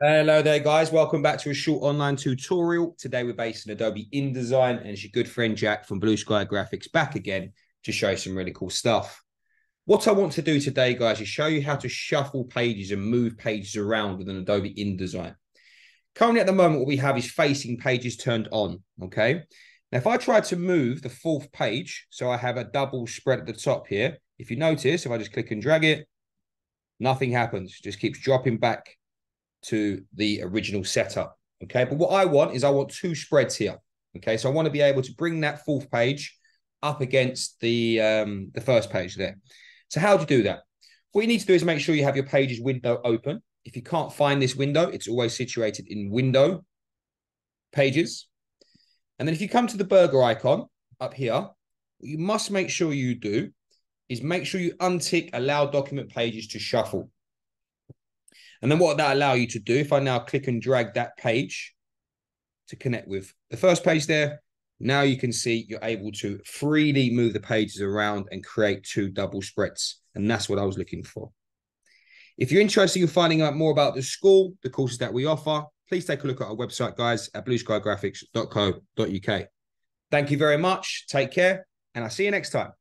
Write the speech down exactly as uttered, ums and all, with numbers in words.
Hello there, guys. Welcome back to a short online tutorial. Today we're based in Adobe InDesign, and it's your good friend Jack from Blue Sky Graphics back again to show you some really cool stuff. What I want to do today, guys, is show you how to shuffle pages and move pages around within Adobe InDesign. Currently at the moment, what we have is facing pages turned on, okay? Now, if I try to move the fourth page, so I have a double spread at the top here, if you notice, if I just click and drag it, nothing happens. It just keeps dropping back to the original setup, okay? But what I want is I want two spreads here, okay? So I want to be able to bring that fourth page up against the, um, the first page there. So how do you do that? What you need to do is make sure you have your pages window open. If you can't find this window, it's always situated in Window, Pages. And then if you come to the burger icon up here, what you must make sure you do is make sure you untick Allow Document Pages to Shuffle. And then what that allows you to do, if I now click and drag that page to connect with the first page there, now you can see you're able to freely move the pages around and create two double spreads. And that's what I was looking for. If you're interested in finding out more about the school, the courses that we offer, please take a look at our website, guys, at blue sky graphics dot co dot U K. Thank you very much. Take care, and I'll see you next time.